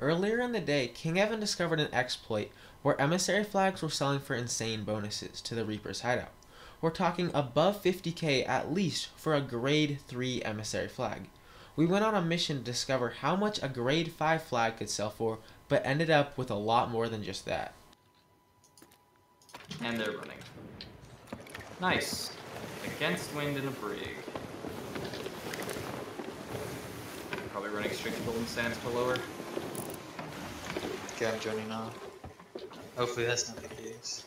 Earlier in the day, King Evan discovered an exploit where emissary flags were selling for insane bonuses to the Reaper's hideout. We're talking above 50k at least for a grade 3 emissary flag. We went on a mission to discover how much a grade 5 flag could sell for, but ended up with a lot more than just that. And they're running. Nice. Against wind in a brig. Probably running straight to Golden Sands to lower. Okay, I'm joining now. Hopefully that's not the case.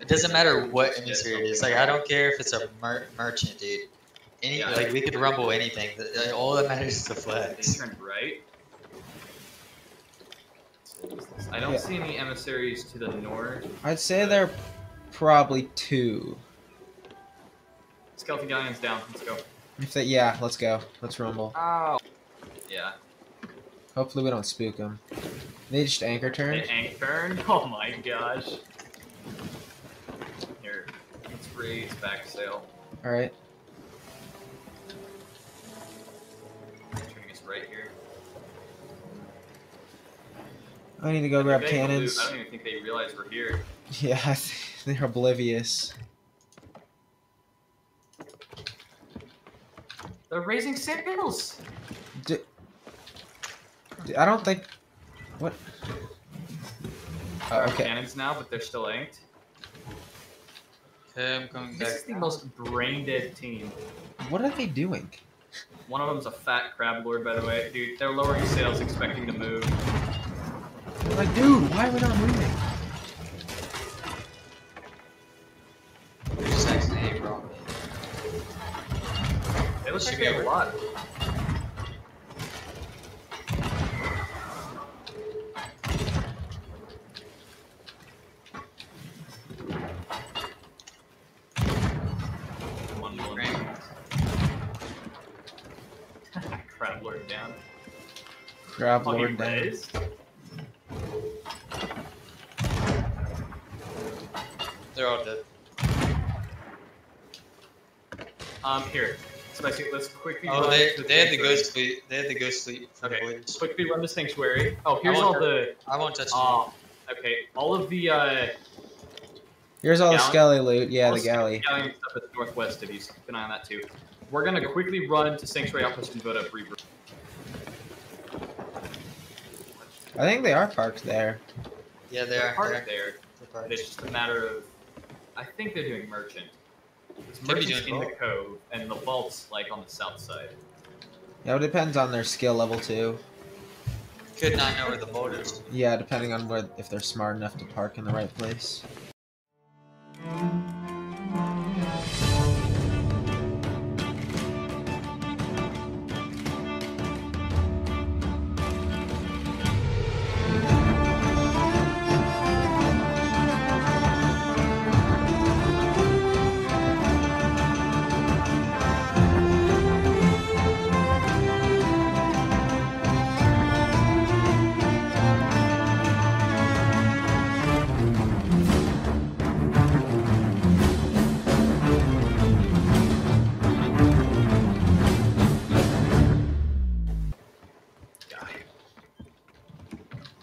It doesn't matter what emissary it is. Like, I don't care if it's a merchant, dude. Like, we could rumble anything. Like, all that matters is the flags. They turned right. I don't see any emissaries to the north. I'd say there are probably two. Skeleton Galleon's down. Let's go. Let's go. Let's rumble. Oh. Yeah. Hopefully we don't spook them. They just anchor turned? They anchor turned? Oh my gosh. Here. Let's raise back sail. Alright. Turning us right here. I need to go grab cannons. I don't even think they realize we're here. Yeah, they're oblivious. They're raising sails! I don't think... What? There are cannons now, but they're still inked. Okay, I'm coming back. This is the most brain-dead team. What are they doing? One of them's a fat crab lord, by the way. Dude, they're lowering sails, expecting to move. Like, dude, why are we not moving? There's just XA, bro. They look like they have a lot. Crab lord down. Crab lord down. They're all dead. Here. Spicy, let's quickly run they had to go sleep. Okay, quickly run the Sanctuary. Oh, here's all the... I won't touch you. Okay, all of the, here's all the skelly loot. Yeah, the galley. Galleon stuff at the northwest of you, so keep an eye on that too. We're gonna quickly run to Sanctuary Outpost and vote up Reaper. I think they are parked there. Yeah, they are parked there. It's just a matter of... I think they're doing merchant. It's merchant in the cove, and the vault's like on the south side. Yeah, it depends on their skill level too. Could not know where the vault is. Yeah, depending on where, if they're smart enough to park in the right place.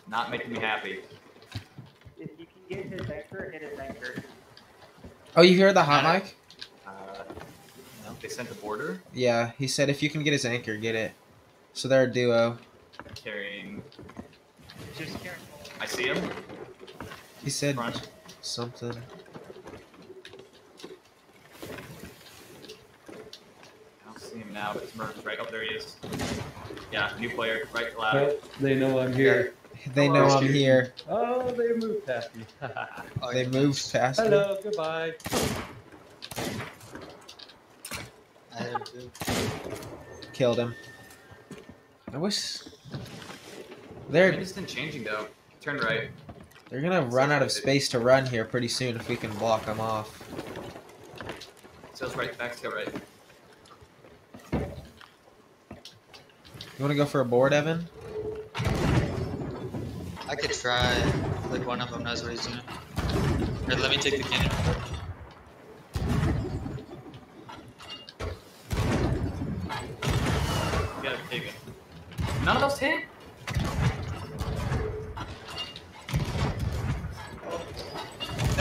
Not making me happy. If you can get his anchor, hit his anchor. Oh, you hear the hot mic? No, they sent the border? Yeah, he said if you can get his anchor, get it. So they're a duo. Carrying. Just carrying. I see him. He said something. I don't see him now, but his merchant's right. Oh, there he is. Yeah, new player, right to left. Well, they know I'm here. They know I'm here. Oh, they moved past me. They moved past me. Hello, goodbye. I had him too. Killed him. I wish... They're instant changing though. Turn right. They're gonna run out of space to run here pretty soon if we can block them off. Sails right, back sail right. You wanna go for a board, Evan? I could try, like one of them knows what he's doing. Alright, let me take the cannon. You gotta take it. None of us hit?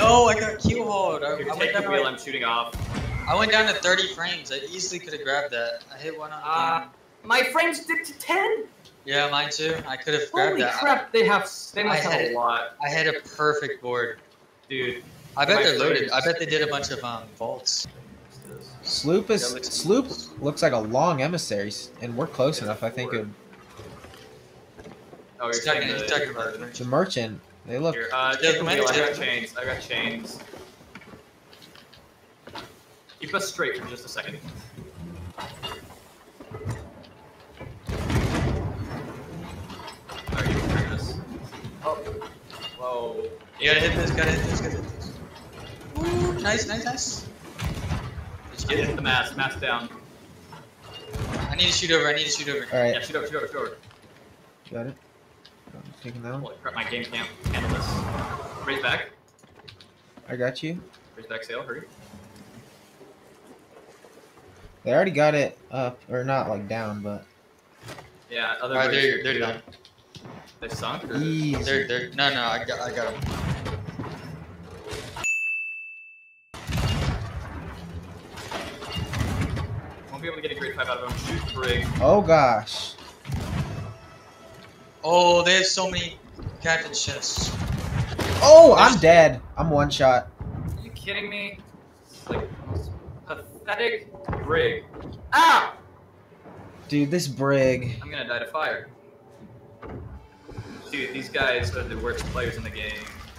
No, I got Q hold. I take the wheel, I'm shooting off. I went down to 30 frames. I easily could have grabbed that. I hit one on my frames dipped to 10? Yeah, mine too. I could have grabbed that. Holy crap, they have a lot. I had a perfect board. Dude. I bet they're loaded. I bet they did a bunch of vaults. Sloop looks like a long emissary, and we're close enough, I think. Oh, you're talking about the merchant. They look. I got chains. Keep us straight for just a second. Alright, you can turn this. Oh. Whoa. You gotta hit this, gotta hit this. Ooh, nice. Just hit the mass down. I need to shoot over. Alright. Yeah, shoot over. Got it. I'm taking that one. Holy crap, my game can't handle this. Raise back. I got you. Raise back sail, hurry. They already got it up, or not like down, but. Yeah, otherwise they're done. They sunk? Or... Easy. They're, no, I got them. Won't be able to get a grade 5 out of them. Shoot brig. Oh gosh. Oh, they have so many captain chests. Oh, I'm dead. I'm one shot. Are you kidding me? It's like pathetic brig. Ow! Dude, this brig. I'm gonna die to fire. Dude, these guys are the worst players in the game.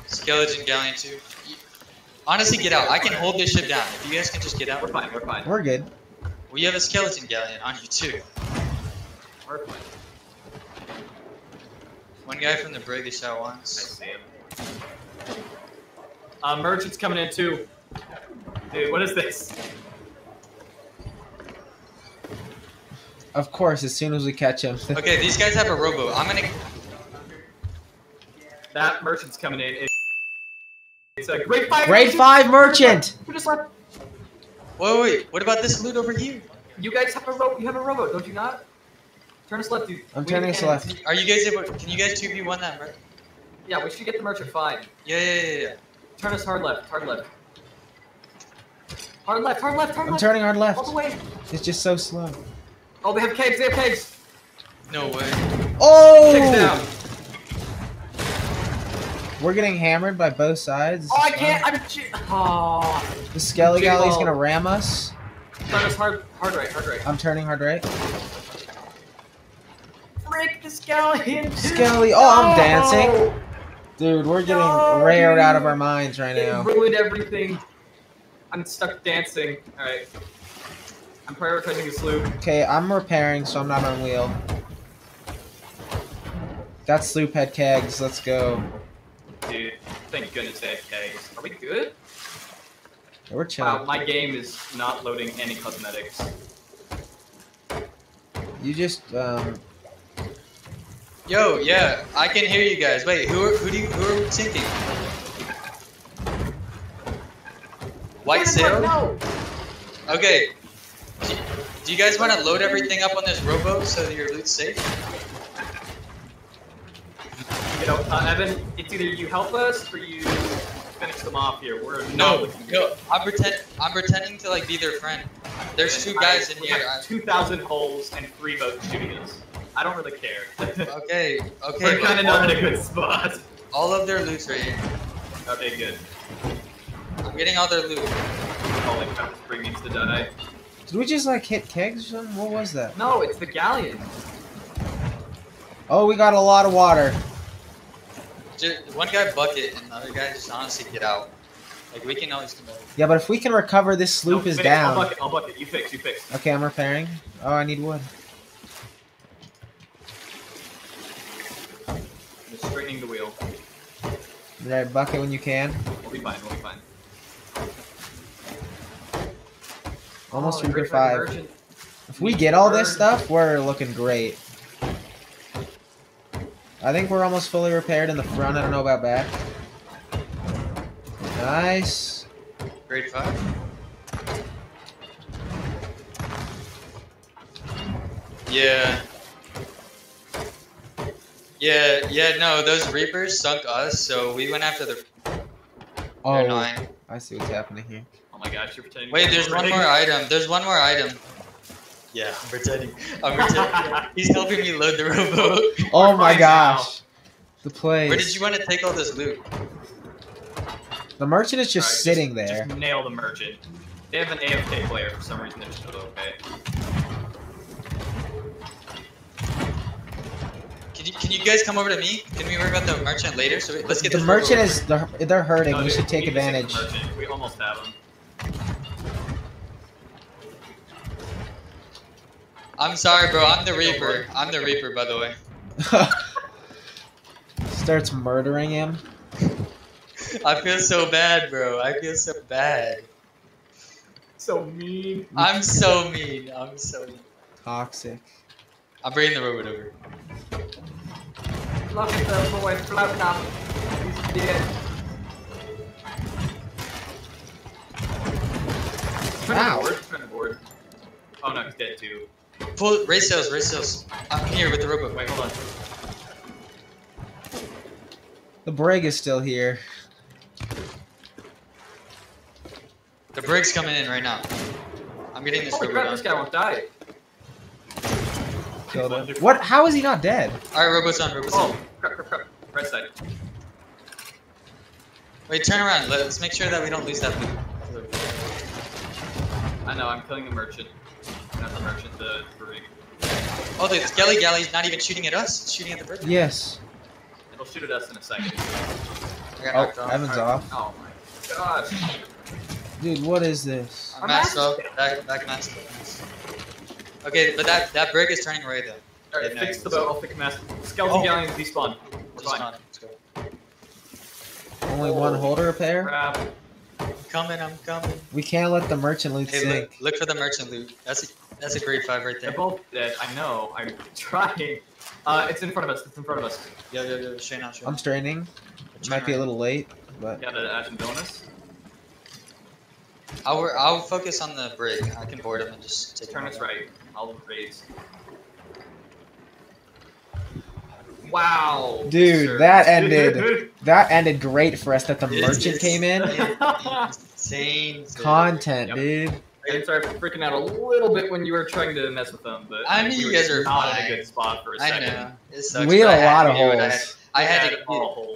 Skeleton Galleon 2. Honestly, get out. I can hold this ship down. If you guys can just get out, we're fine. We're good. We have a Skeleton Galleon on you too. We're fine. One guy from the brig is shot once. I see him. Merchant's coming in too. Dude, what is this? Of course, as soon as we catch him. Okay, these guys have a rowboat. I'm gonna. That merchant's coming in. It's a grade 5. Grade 5 merchant. Who just left? Wait. What about this loot over here? You guys have a rowboat. You have a rowboat, don't you not? Turn us left, dude. I'm turning us left. Are you guys able? Can you guys 2v1 that merchant? Yeah, we should get the merchant 5. Yeah. Turn us hard left. Hard left. I'm turning hard left. All the way. It's just so slow. Oh, they have caves. No way. Oh! Six down. We're getting hammered by both sides. Oh, I can't. Oh. The Skelly Galley's gonna ram us. Turn us hard right. I'm turning hard right. Break the Skelly. Oh, I'm dancing. Dude, we're getting rared out of our minds right now. It ruined everything. I'm stuck dancing. All right. I'm prioritizing the sloop. Okay, I'm repairing, so I'm not on wheel. That sloop had kegs. Let's go. Dude, thank goodness they have kegs. Are we good? Yeah, we're chilling. Wow, my game is not loading any cosmetics. You just Yo, yeah, I can hear you guys. Wait, who are sinking? White sail? No. Okay. Do you guys want to load everything up on this rowboat so that your loot's safe? You know, Evan, it's either you help us or you finish them off here. We're no. I'm pretending to like be their friend. There's two guys in here. 2,000 holes and 3 boats shooting us. I don't really care. Okay. We're kind of not in a good spot. All of their loot's right here. Okay, good. I'm getting all their loot. Holy crap, this brig needs to die. Did we just like hit kegs or something? What was that? No, it's the galleon. Oh, we got a lot of water. Dude, one guy bucket and the other guy just honestly get out. Like, we can always come over. Yeah, but if we can recover, this sloop is down. I'll bucket. You fix. Okay, I'm repairing. Oh, I need wood. I'm just straightening the wheel. Alright, bucket when you can. We'll be fine. Almost Reaper 5. If we get all this stuff, we're looking great. I think we're almost fully repaired in the front. I don't know about back. Nice. Grade 5. Yeah, no, those Reapers sunk us, so we went after the... Oh, they're nine. I see what's happening here. Oh my gosh, you're pretending. Wait, there's one more item. There's one more item. Yeah, I'm pretending. I'm pretending. He's helping me load the rowboat. Oh my gosh. The place. Where did you want to take all this loot? The merchant is just sitting there. Just nail the merchant. They have an AFK player for some reason. They're just okay. Can you guys come over to me? Can we worry about the merchant later? So let's get the merchant is they're hurting. No, dude, we should take advantage. We almost have him. I'm sorry, bro. I'm the Reaper. I'm the Reaper, by the way. Starts murdering him. I feel so bad, bro. I feel so bad. So mean. I'm so mean. I'm so mean. Toxic. I'm bringing the robot over. Look at the boy floating up. He's dead. Wow. Oh no, he's dead too. Pull race sails, race sails. I'm here with the robot. Wait, hold on. The brig is still here. The brig's coming in right now. I'm getting this robot. This guy won't die. Killed him. What? How is he not dead? Alright, robot's on, robot's on. Crap, crap, crap. Right side. Wait, turn around. Let's make sure that we don't lose that loot. I know, I'm killing the merchant. Not the merchant, the brig. Oh, the Skelly Galley's not even shooting at us. It's shooting at the brig. Yes. It'll shoot at us in a second. I got Evan's off. Oh my gosh. Dude, what is this? I'm maxed up. That maxed up. Okay, but that brig is turning away though. Alright, fix the boat. I'll fix master. Skeleton Galleon despawn. Let's go. Only one holder repair? Crap. I'm coming. We can't let the merchant loot sink. Look for the merchant loot. That's a grade 5 right there. They're both dead. I know. I'm trying. It's in front of us. It's in front of us. Yeah. Strain out. I'm straining. It might be a little late, but. Got an action bonus. I'll focus on the brig. I can board him and just take turn us right. I'll raise. Wow. Dude, that ended great for us that the merchant came in. Insane content, dude. I'm sorry for freaking out a little bit when you were trying to mess with them, but I mean, you guys are not in a good spot for a second. I know. It sucks. We had a lot of holes. I had to get.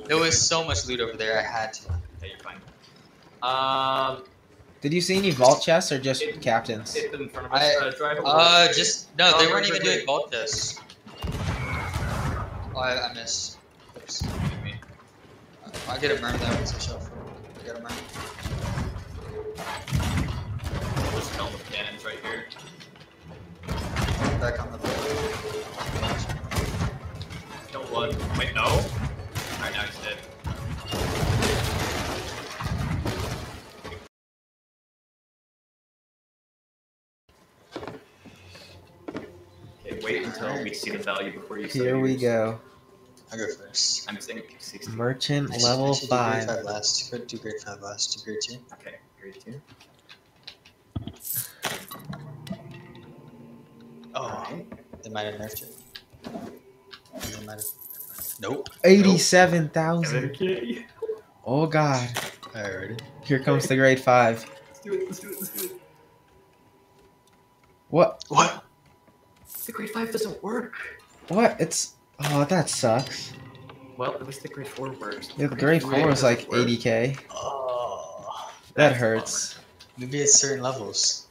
There was so much loot over there. I had to. Yeah, you're fine. Did you see any vault chests or just captains? In front of us. No, they weren't even doing vault chests. Oh, I missed. Oops. I get a mermaid that one's a shelf. I got a mermaid. I'll just kill the cannons right here. Back on the boat. Kill one. Wait, no. Alright, now he's dead. Wait until we see the value before you start. Here we go. I go first. I'm saying 60. Merchant level 5. Do grade 5 last. Do grade 5 last. Do grade 2. Okay, grade 2. Oh, right. They might have nerfed it. They might have. Nope. 87,000. Okay. Oh God. Alrighty. Here comes the grade 5. Let's do it. Let's do it. What? What? The grade 5 doesn't work. What? It's oh, that sucks. Well, at least the grade 4 works. The grade 4 was like 80k. Oh, that hurts. Maybe at certain levels.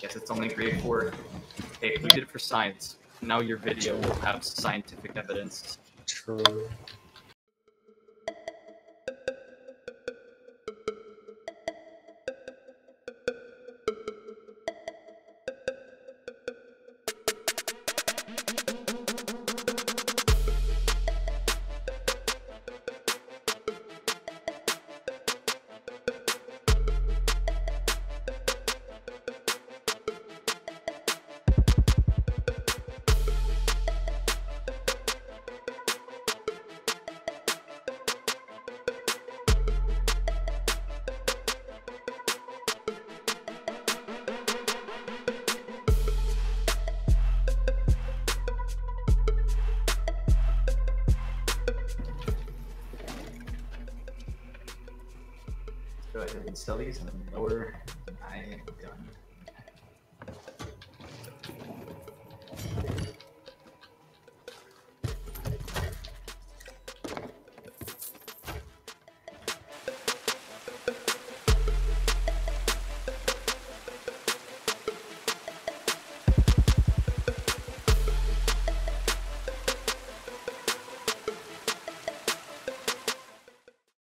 Yes, it's only grade 4. Hey, we did it for science. Now your video will have scientific evidence. True. and sell these, or I am done.